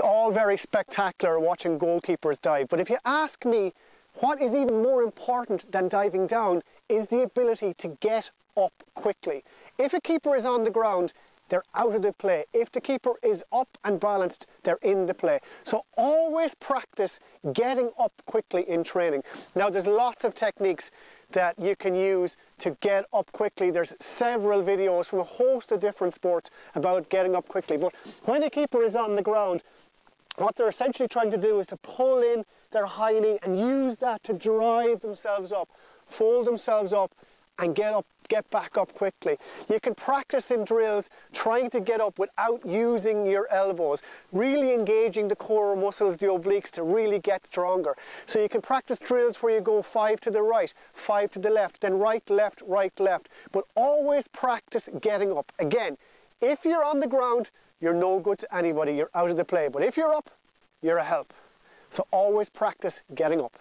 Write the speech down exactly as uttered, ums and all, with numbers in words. It's all very spectacular watching goalkeepers dive, but if you ask me, what is even more important than diving down is the ability to get up quickly. If a keeper is on the ground, they're out of the play. If the keeper is up and balanced, they're in the play. So always practice getting up quickly in training. Now, there's lots of techniques that you can use to get up quickly. There's several videos from a host of different sports about getting up quickly. But when a keeper is on the ground, what they're essentially trying to do is to pull in their high knee and use that to drive themselves up, fold themselves up, and get up, get back up quickly. You can practice in drills trying to get up without using your elbows, really engaging the core muscles, the obliques, to really get stronger. So you can practice drills where you go five to the right, five to the left, then right, left, right, left, but always practice getting up. Again, if you're on the ground, you're no good to anybody, you're out of the play, but if you're up, you're a help. So always practice getting up.